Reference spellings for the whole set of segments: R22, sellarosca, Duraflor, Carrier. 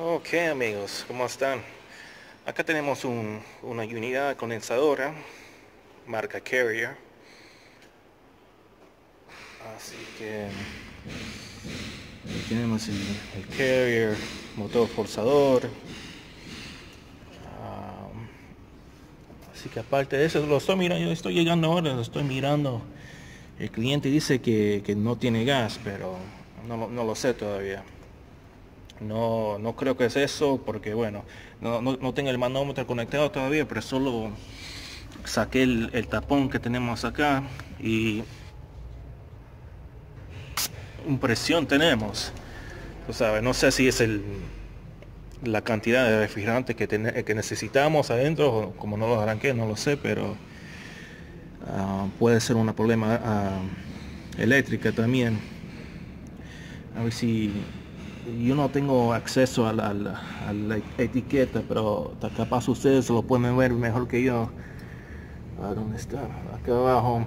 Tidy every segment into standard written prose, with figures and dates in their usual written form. Ok amigos, ¿cómo están? Acá tenemos una unidad condensadora marca Carrier, así que tenemos el Carrier, motor forzador, así que aparte de eso lo estoy mirando. Yo estoy llegando ahora, lo estoy mirando. El cliente dice que no tiene gas, pero no lo sé todavía. No creo que es eso, porque bueno, no tengo el manómetro conectado todavía, pero solo saqué el tapón que tenemos acá y presión tenemos. Tú sabes, no sé si es la cantidad de refrigerante que necesitamos adentro, como no lo arranqué, no lo sé, pero puede ser un problema eléctrica también. A ver si... yo no tengo acceso a la etiqueta, pero capaz ustedes lo pueden ver mejor que yo. ¿A dónde está? Acá abajo.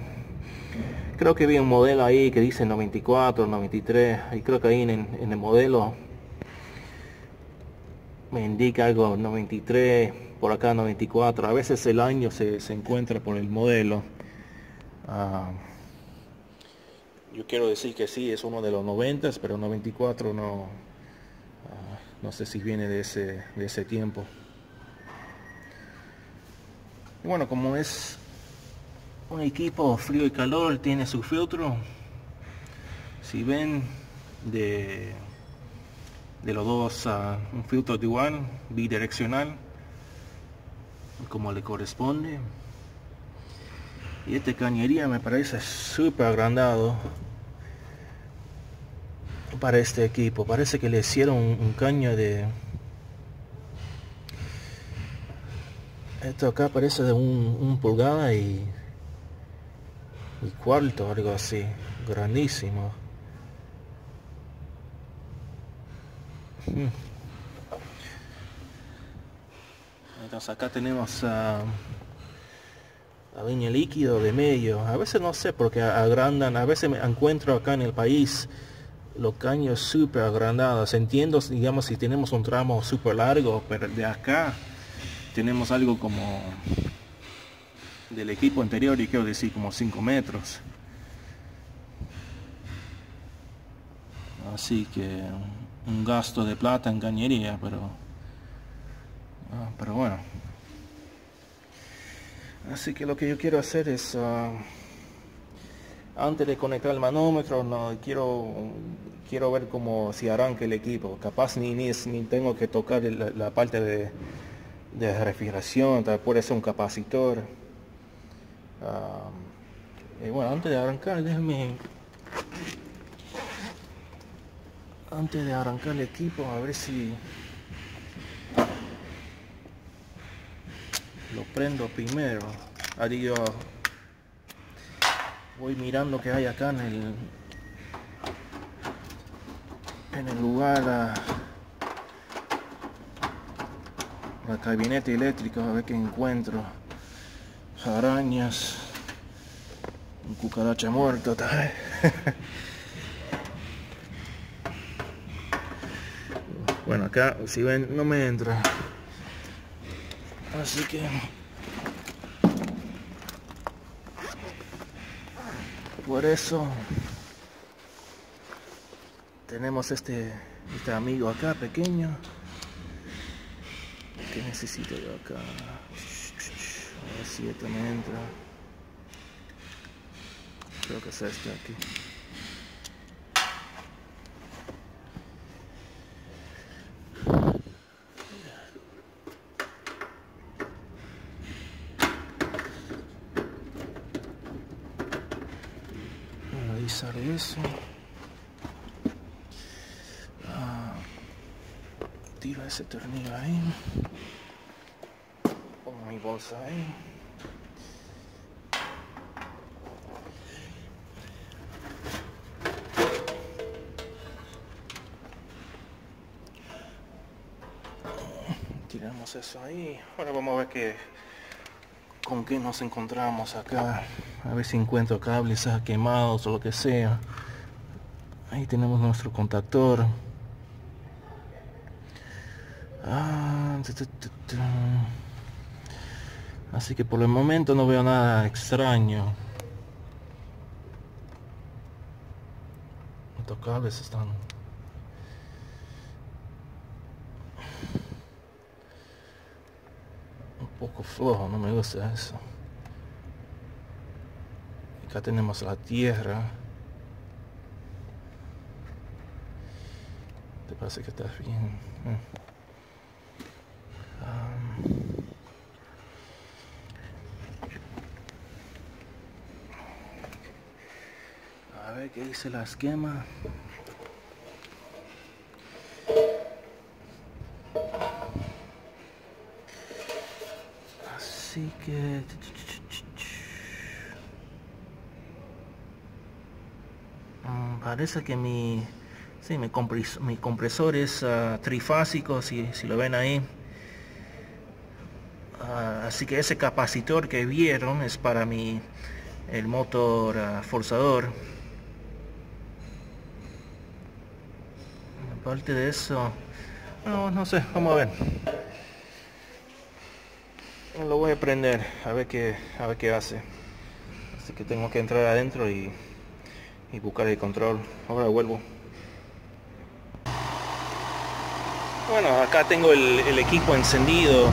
Creo que vi un modelo ahí que dice 94, 93. Y creo que ahí en el modelo me indica algo 93, por acá 94. A veces el año se encuentra por el modelo. Yo quiero decir que sí, es uno de los 90, pero 94 no sé si viene de ese tiempo. Bueno, como es un equipo frío y calor, tiene su filtro. Si ven, de los dos, un filtro dual, bidireccional, como le corresponde. Y este cañería me parece súper agrandado para este equipo. Parece que le hicieron un caño de... esto acá parece de un pulgada y cuarto, algo así, grandísimo. Entonces acá tenemos la línea líquido de medio. A veces no sé porque agrandan, a veces me encuentro acá en el país los caños súper agrandados. Entiendo, digamos, si tenemos un tramo súper largo, pero de acá tenemos algo como del equipo anterior, y quiero decir como 5 metros. Así que un gasto de plata en cañería, pero bueno. Así que lo que yo quiero hacer es, antes de conectar el manómetro, quiero ver como si arranque el equipo. Capaz ni tengo que tocar la parte de refrigeración, puede ser un capacitor. Y bueno, antes de arrancar, antes de arrancar el equipo, a ver si... lo prendo primero. Ahí yo voy mirando que hay acá en el lugar, la cabineta eléctrica, a ver qué encuentro. Arañas, un cucaracha muerto tal vez. Bueno, acá si ven no me entra. Así que por eso tenemos este amigo acá pequeño que necesito yo acá. A ver si esto me entra. Creo que es este aquí. Eso tiro ese tornillo ahí, pongo mi bolsa ahí. Tiramos eso ahí. Ahora vamos a ver con qué nos encontramos acá. A ver si encuentro cables quemados o lo que sea. Ahí tenemos nuestro contactor. Así que por el momento no veo nada extraño. Estos cables están... un poco flojos, no me gusta eso. Acá tenemos la tierra. Te parece que está bien. A ver qué dice la esquema. Así que... parece que mi compresor es trifásico, si lo ven ahí. Así que ese capacitor que vieron es para el motor forzador. Aparte de eso, no sé, vamos a ver. Lo voy a prender, a ver qué hace. Así que tengo que entrar adentro y buscar el control. Ahora vuelvo. Bueno, acá tengo el equipo encendido.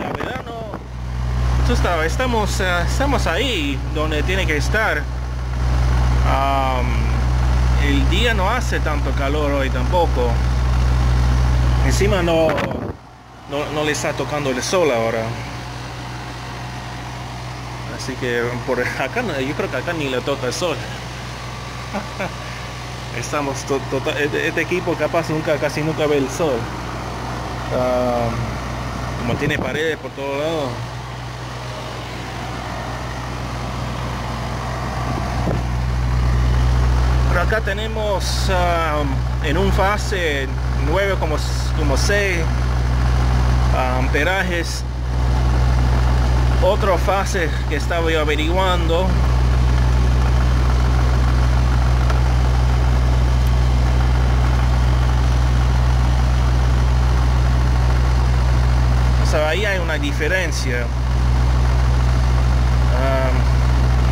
La verdad no, estamos ahí donde tiene que estar. El día no hace tanto calor hoy tampoco. Encima no le está tocando el sol ahora. Así que por acá, yo creo que acá ni le toca el sol. Estamos este equipo capaz casi nunca ve el sol. Como tiene paredes por todos lados. Pero acá tenemos en un fase 9,6 amperajes. Otra fase que estaba yo averiguando, o sea, ahí hay una diferencia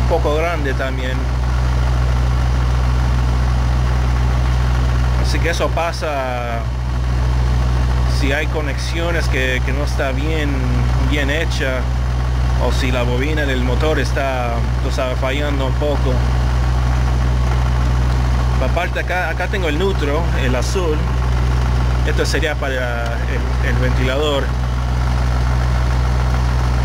un poco grande también, así que eso pasa si hay conexiones que no está bien hecha. O si la bobina del motor está fallando un poco. Aparte acá tengo el neutro, el azul. Esto sería para el ventilador.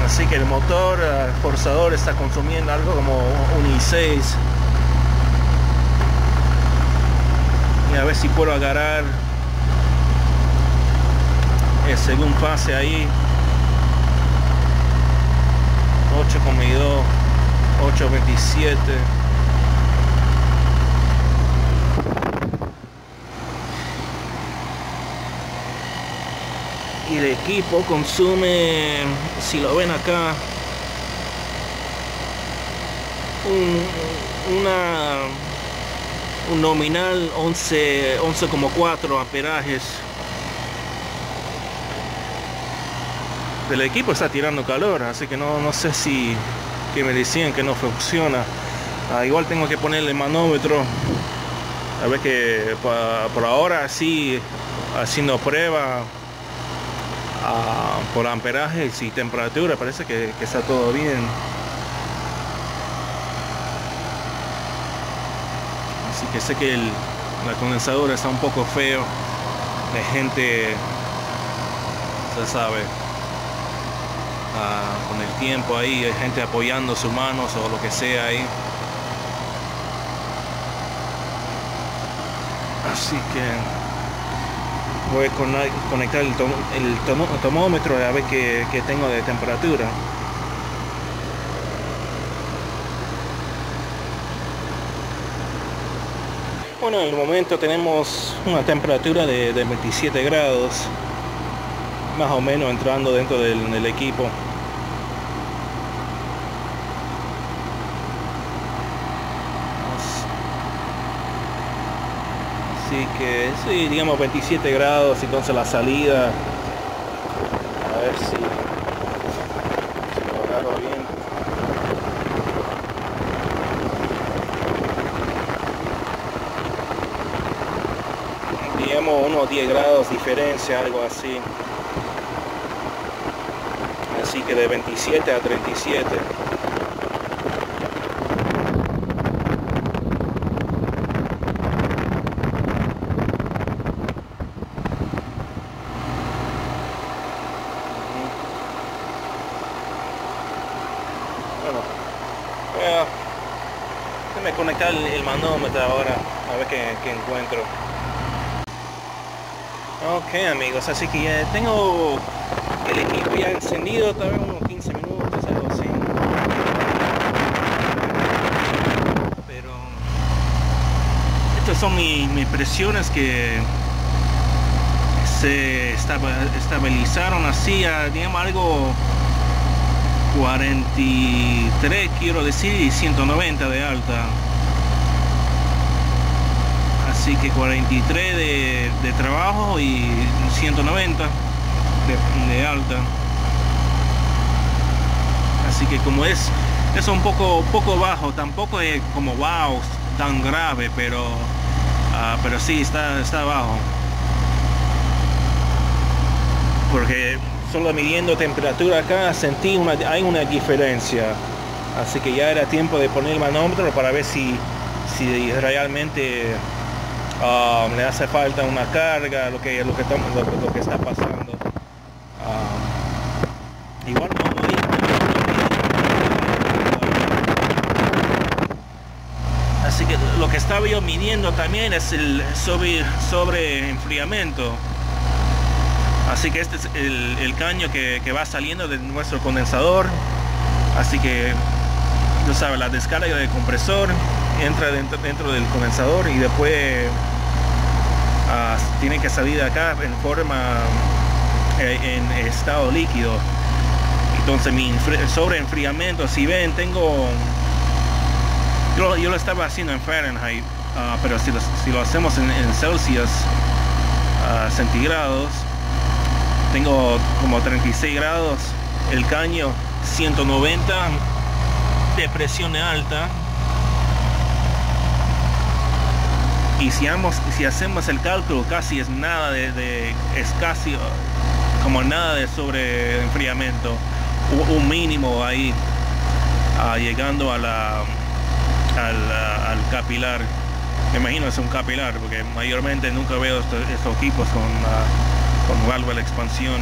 Así que el motor forzador está consumiendo algo como un i6. Y a ver si puedo agarrar el segundo fase ahí. 8,2, 8,27. Y el equipo consume, si lo ven acá, un nominal 11,4 amperajes. El equipo está tirando calor, así que no sé si que me decían que no funciona. Igual tengo que ponerle manómetro, a ver que por ahora sí, haciendo prueba por amperajes y temperatura, parece que está todo bien. Así que sé que la condensadora está un poco feo, la gente se sabe. Con el tiempo ahí hay gente apoyando sus manos o lo que sea ahí, así que voy a conectar el termómetro a ver qué tengo de temperatura. Bueno, en el momento tenemos una temperatura de 27 grados más o menos entrando dentro del equipo. así que sí, digamos 27 grados, entonces la salida, a ver si lo agarro bien. Digamos unos 10 grados diferencia, algo así. Así que de 27 a 37. Déjame conectar el manómetro ahora, a ver qué encuentro. Ok amigos, así que ya tengo el equipo ya encendido, tal vez unos 15 minutos, algo así. Pero estas son mis presiones que se estabilizaron así, a, digamos algo 43 quiero decir, y 190 de alta, así que 43 de trabajo y 190 de alta, así que como es un poco bajo, tampoco es como wow tan grave, pero sí está bajo, porque solo midiendo temperatura acá sentí hay una diferencia, así que ya era tiempo de poner el manómetro para ver si realmente le hace falta una carga, lo que está pasando. Igual no, así que lo que estaba yo midiendo también es el sobre enfriamiento. Así que este es el caño que va saliendo de nuestro condensador. Así que, tú sabes, la descarga del compresor entra dentro del condensador y después tiene que salir de acá en forma, en estado líquido. Entonces mi sobreenfriamiento, si ven, tengo... Yo lo estaba haciendo en Fahrenheit, pero si lo hacemos en Celsius, centígrados, tengo como 36 grados, el caño 190 de presión alta, y si hacemos el cálculo casi es nada es casi como nada de sobreenfriamiento, un mínimo ahí, llegando al capilar. Me imagino es un capilar porque mayormente nunca veo estos equipos con válvula de expansión,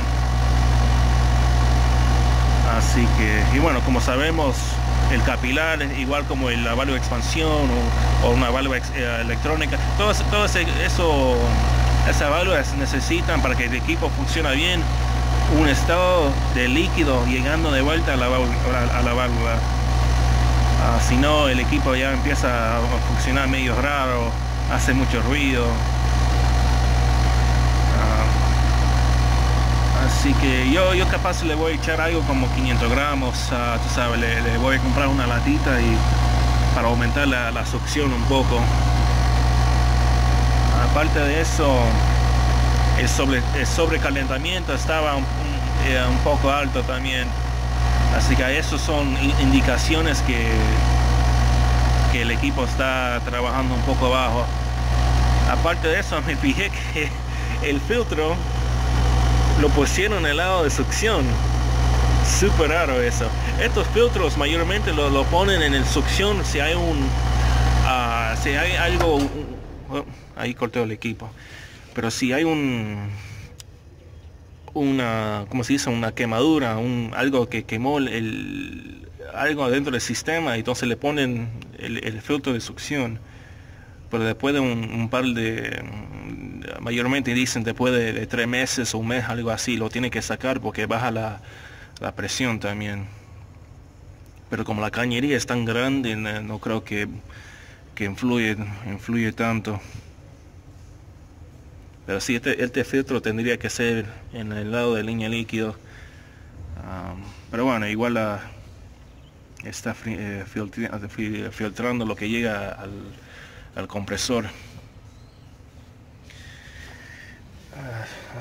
así que, y bueno, como sabemos, el capilar, igual como la válvula de expansión o una válvula electrónica, esas válvulas necesitan, para que el equipo funcione bien, un estado de líquido llegando de vuelta a la válvula. Si no, el equipo ya empieza a funcionar medio raro, hace mucho ruido. Así que yo capaz le voy a echar algo como 500 gramos, tú sabes, le voy a comprar una latita y para aumentar la succión un poco. Aparte de eso, el sobrecalentamiento estaba un poco alto también. Así que eso son indicaciones que el equipo está trabajando un poco bajo. Aparte de eso, me fijé que el filtro lo pusieron en el lado de succión. Súper raro eso. Estos filtros mayormente lo ponen en el succión si hay ahí cortó el equipo. Pero si hay una, ¿cómo se dice? Una quemadura, algo que quemó algo adentro del sistema, entonces le ponen el filtro de succión. Pero después de un par de, mayormente dicen después de 3 meses o un mes, algo así, lo tiene que sacar porque baja la presión también. Pero como la cañería es tan grande, no creo que influye tanto. Pero sí, este filtro tendría que ser en el lado de línea líquido. Pero bueno, igual está filtrando lo que llega al compresor.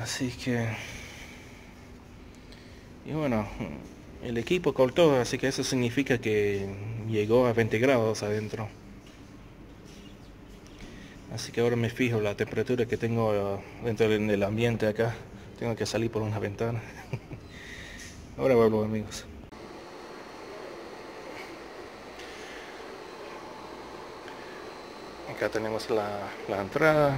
así que, y bueno, el equipo cortó, así que eso significa que llegó a 20 grados adentro. Así que ahora me fijo la temperatura que tengo dentro del ambiente acá. Tengo que salir por una ventana. Ahora vuelvo, amigos. Acá tenemos la entrada.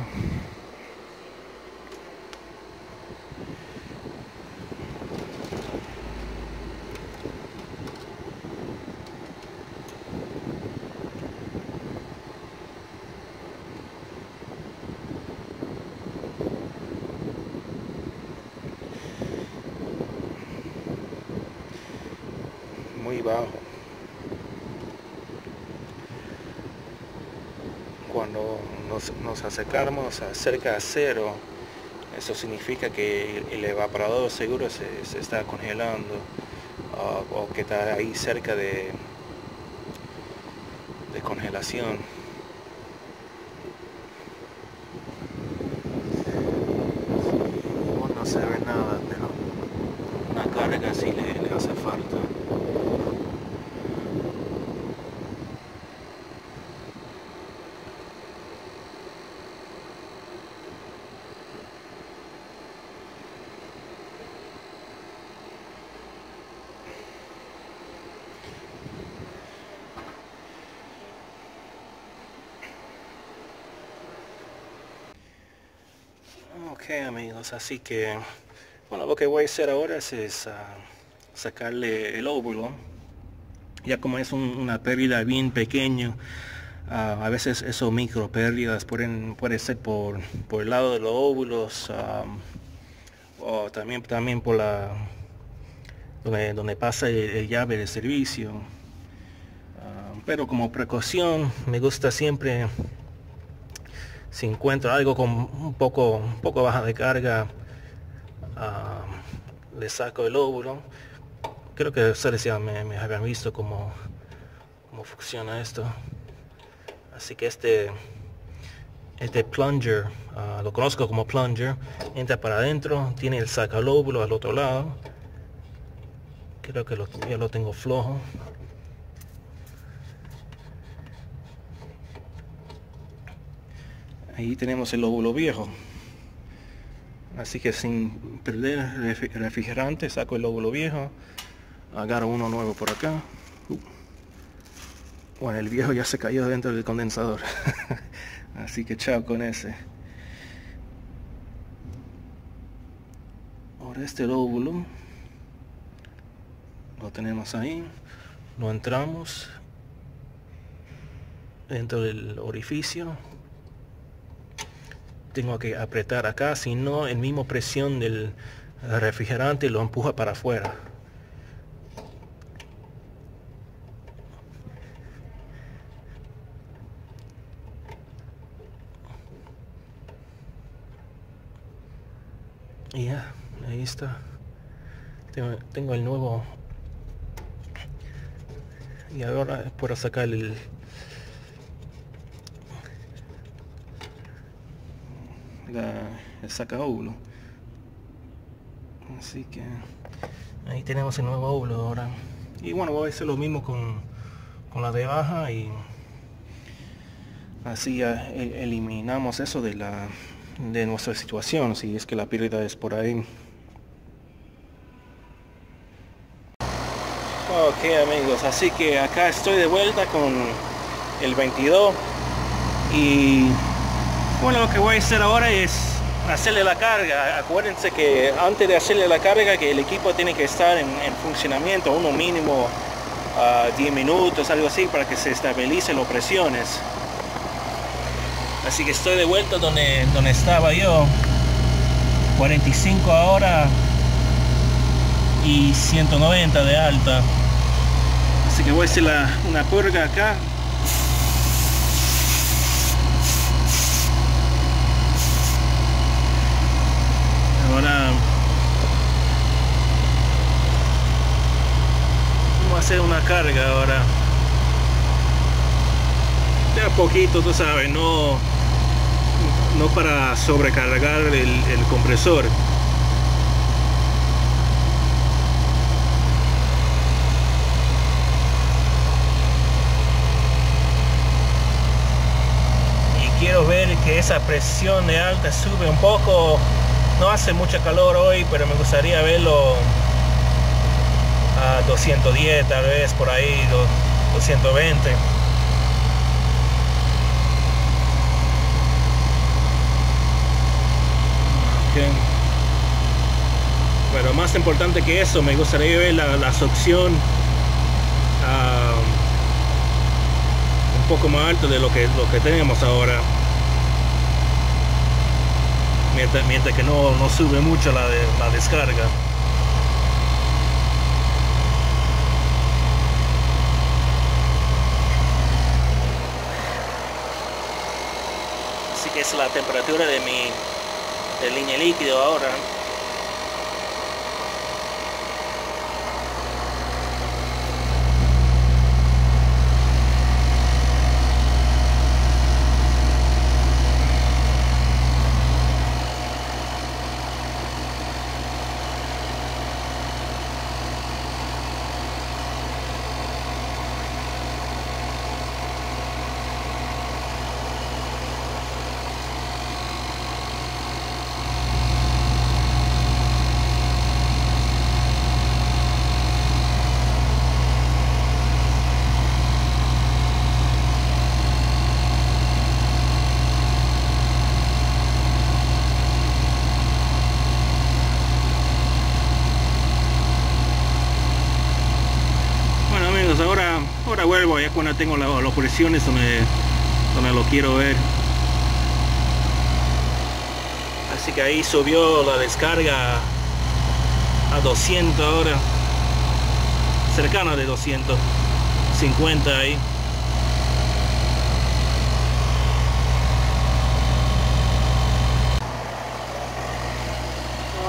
Muy bajo. Cuando nos acercamos a cerca a cero, eso significa que el evaporador seguro se está congelando, o que está ahí cerca de congelación. No se ve nada, pero una carga sí le hace falta. Ok, amigos, así que bueno, lo que voy a hacer ahora es sacarle el óvulo. Ya como es una pérdida bien pequeña, a veces esos micro pérdidas pueden ser por el lado de los óvulos, o también por donde pasa el llave de servicio. Pero como precaución me gusta siempre, si encuentro algo con un poco baja de carga, le saco el óvulo. Creo que ustedes ya me habían visto cómo funciona esto. Así que este plunger, lo conozco como plunger, entra para adentro, tiene el saca el óvulo al otro lado. Creo que ya lo tengo flojo. Ahí tenemos el óvulo viejo, así que sin perder refrigerante saco el óvulo viejo, agarro uno nuevo por acá. Bueno, el viejo ya se cayó dentro del condensador. Así que chao con ese. Ahora este óvulo lo tenemos ahí, lo entramos dentro del orificio. Tengo que apretar acá, si no, el mismo presión del refrigerante lo empuja para afuera. Y ya, ahí está. Tengo el nuevo. Y ahora puedo sacar el... el saca óvulo. Así que ahí tenemos el nuevo óvulo ahora. Y bueno, voy a hacer lo mismo con la de baja, y así ya eliminamos eso de nuestra situación, si es que la pérdida es por ahí. Ok, amigos, así que acá estoy de vuelta con el 22, y bueno, lo que voy a hacer ahora es hacerle la carga. Acuérdense que antes de hacerle la carga, que el equipo tiene que estar en funcionamiento uno mínimo 10 minutos, algo así, para que se estabilicen las presiones. Así que estoy de vuelta donde estaba yo. 45 ahora y 190 de alta. Así que voy a hacer una purga acá. Ahora vamos a hacer una carga ahora. De a poquito, tú sabes, no para sobrecargar el compresor. Quiero ver que esa presión de alta sube un poco. No hace mucho calor hoy, pero me gustaría verlo a 210, tal vez por ahí 220. Okay. Pero más importante que eso, me gustaría ver la succión poco más alto de lo que tenemos ahora, mientras que no sube mucho la descarga. Así que es la temperatura de mi línea líquido ahora. Ahora vuelvo ya cuando tengo las presiones donde lo quiero ver. Así que ahí subió la descarga a 200 ahora, cercana de 250 ahí.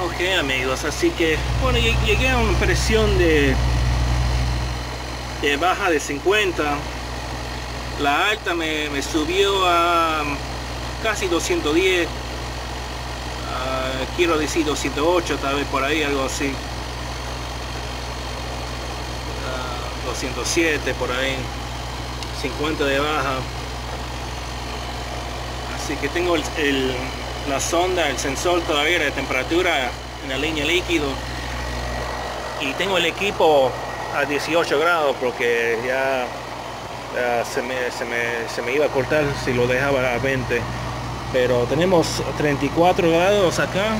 Ok amigos, así que bueno, llegué a una presión de baja de 50, la alta me subió a casi 210, quiero decir 208, tal vez por ahí, algo así, 207 por ahí, 50 de baja. Así que tengo la sonda, el sensor todavía de temperatura en la línea líquido, y tengo el equipo a 18 grados porque ya se me iba a cortar si lo dejaba a 20, pero tenemos 34 grados acá,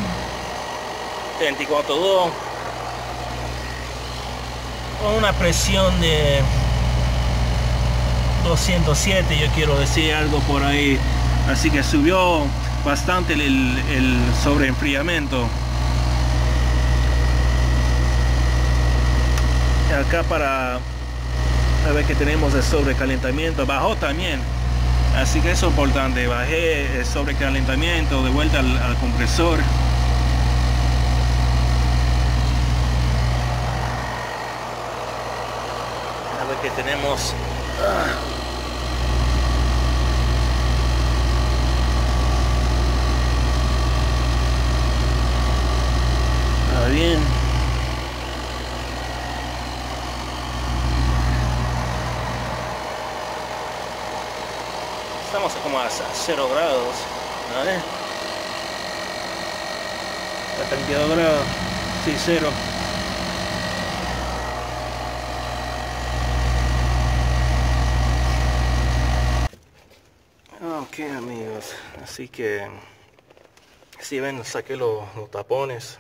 34.2, con una presión de 207, yo quiero decir algo por ahí. Así que subió bastante el sobreenfriamiento. Acá para a ver que tenemos el sobrecalentamiento, bajó también, así que eso es importante. Bajé el sobrecalentamiento de vuelta al compresor. A ver que tenemos está bien. Estamos como a 0 grados, ¿vale? A 32 grados, sí, 0. Ok amigos, así que si ven, saqué los tapones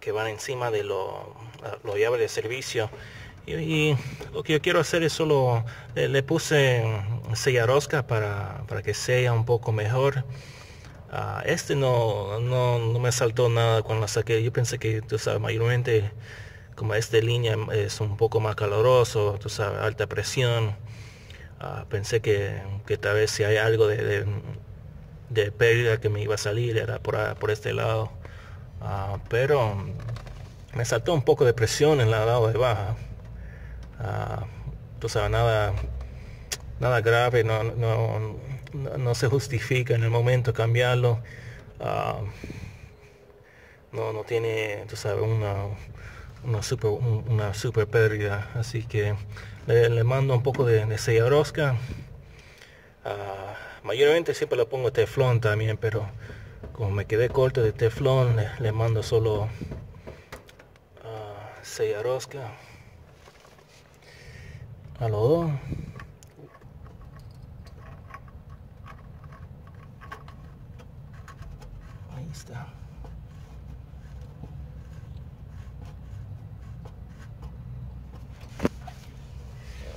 que van encima de los llaves de servicio. Y lo que yo quiero hacer es solo, le puse sellarrosca para que sea un poco mejor. Este no me saltó nada cuando la saqué. Yo pensé que, tú sabes, mayormente como esta línea es un poco más caluroso, tú sabes, alta presión. Pensé que tal vez si hay algo de pérdida que me iba a salir era por este lado. Pero me saltó un poco de presión en el lado de baja. Tú sabes, nada grave, no no se justifica en el momento cambiarlo. No tiene, tú sabes, una super pérdida. Así que le mando un poco de sellarosca. Mayormente siempre le pongo teflón también, pero como me quedé corto de teflón, le mando solo sellarosca a los dos. Ahí está.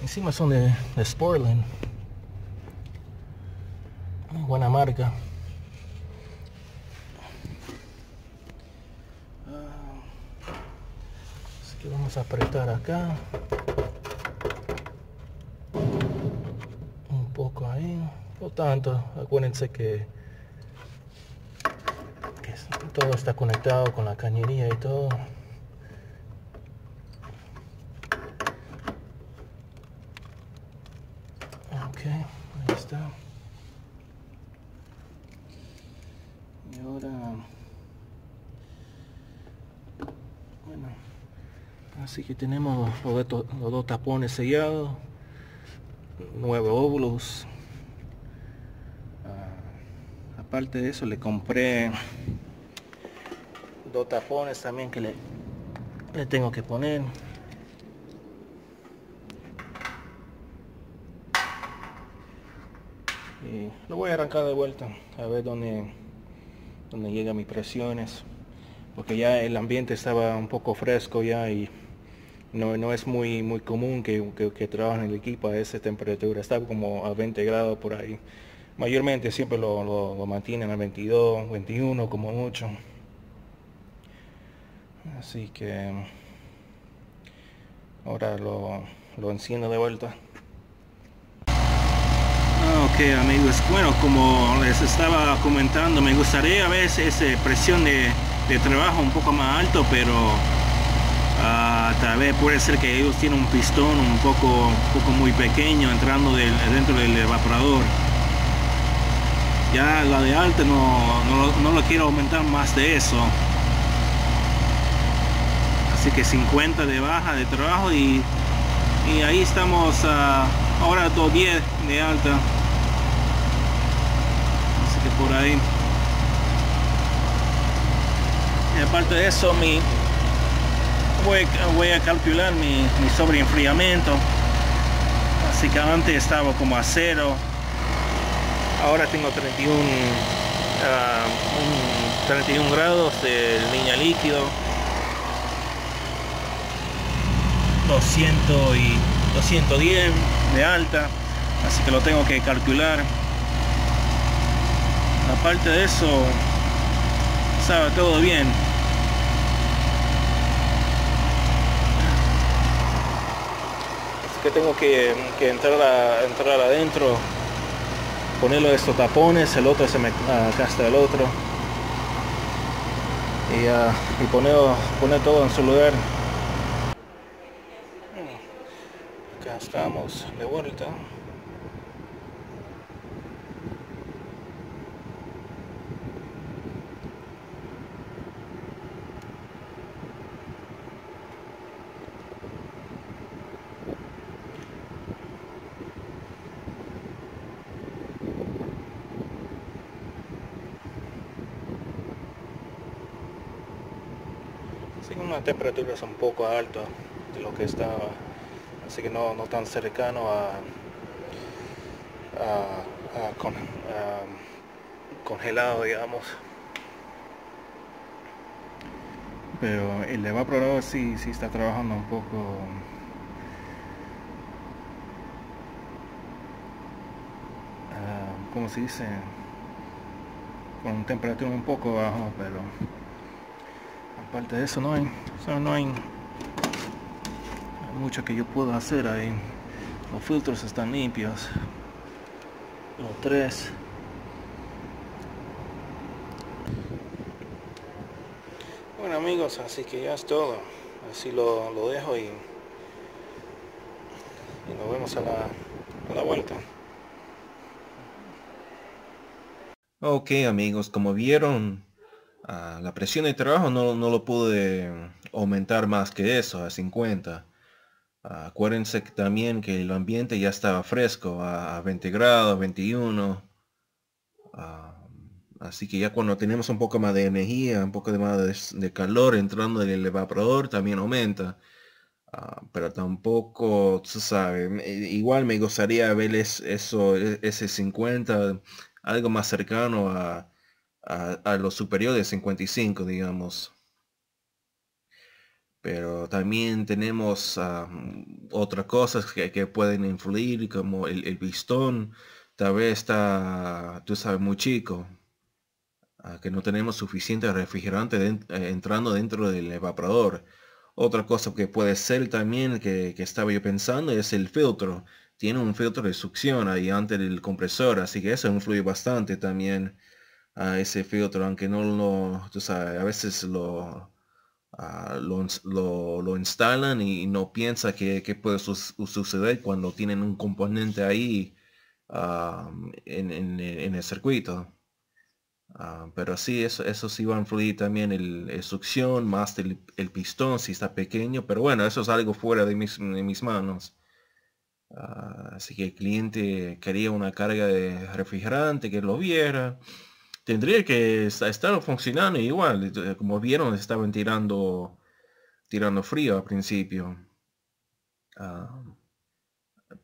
Encima son de Sportland, buena marca. Así que vamos a apretar acá un poco, ahí, no tanto. Acuérdense que todo está conectado con la cañería y todo. Ok, ahí está. Y ahora, bueno, así que tenemos los dos tapones sellados, 9 óvulos. Aparte de eso, le compré dos tapones también que le tengo que poner. Y lo voy a arrancar de vuelta a ver dónde llegan mis presiones, porque ya el ambiente estaba un poco fresco ya, y no es muy común que trabajen el equipo a esa temperatura. Está como a 20 grados por ahí. Mayormente siempre lo mantienen a 22, 21 como mucho. Así que ahora lo enciendo de vuelta. Ok, amigos, bueno, como les estaba comentando, me gustaría a veces presión de trabajo un poco más alto, pero tal vez puede ser que ellos tienen un pistón un poco muy pequeño entrando dentro del evaporador. Ya la de alta no lo quiero aumentar más de eso, así que 50 de baja de trabajo, y ahí estamos ahora 210 de alta. Por ahí, y aparte de eso, voy a calcular mi sobreenfriamiento. Así que antes estaba como a 0, ahora tengo 31 grados de línea líquido, 200 y 210 de alta, así que lo tengo que calcular. Aparte de eso, estaba todo bien. Así que tengo que entrar adentro, ponerlo estos tapones, el otro se me gasta el otro, y poner todo en su lugar. Acá estamos de vuelta. Una temperatura es un poco alta de lo que estaba, así que no tan cercano a congelado, digamos, pero el evaporador sí está trabajando un poco. Como se dice, con temperatura un poco baja, pero aparte de eso no hay mucho que yo pueda hacer ahí. Los filtros están limpios, los tres. Bueno, amigos, así que ya es todo. Así lo dejo, y nos vemos a la vuelta. Ok amigos, como vieron, la presión de trabajo no lo pude aumentar más que eso, a 50. Acuérdense que también que el ambiente ya estaba fresco, a 20 grados, 21. Así que ya cuando tenemos un poco más de energía, un poco más de calor entrando en el evaporador, también aumenta. Pero tampoco, se sabe, igual me gustaría verles eso, ese 50, algo más cercano a lo superior de 55, digamos. Pero también tenemos otras cosas que pueden influir, como el pistón, tal vez está, tú sabes, muy chico, que no tenemos suficiente refrigerante entrando dentro del evaporador. Otra cosa que puede ser también que estaba yo pensando es el filtro. Tiene un filtro de succión ahí antes del compresor, así que eso influye bastante también a ese filtro, aunque no lo, tú sabes, a veces lo instalan y no piensa que puede suceder cuando tienen un componente ahí en el circuito. Pero sí, eso sí va a influir también el succión, más el pistón si está pequeño, pero bueno, eso es algo fuera de mis manos. Así que el cliente quería una carga de refrigerante que lo viera. Tendría que estar funcionando igual, como vieron estaban tirando frío al principio.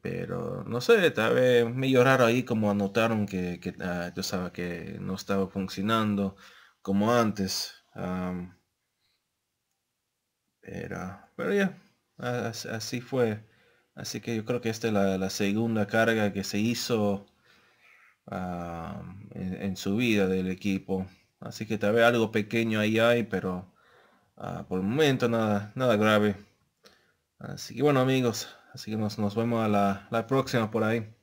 Pero no sé, tal vez me lloraron ahí como anotaron que yo sabía que no estaba funcionando como antes. Pero ya, así fue. Así que yo creo que esta es la segunda carga que se hizo en su vida del equipo. Así que tal vez algo pequeño ahí hay, pero por el momento nada grave. Así que bueno amigos. Así que nos vemos a la próxima por ahí.